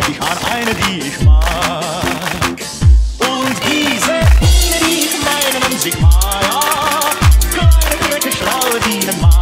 denke ich an eine, die ich mag. Und diese eine, die ich meine, nennt sich Maya. Kleine, freche, schlaue, die den Maya.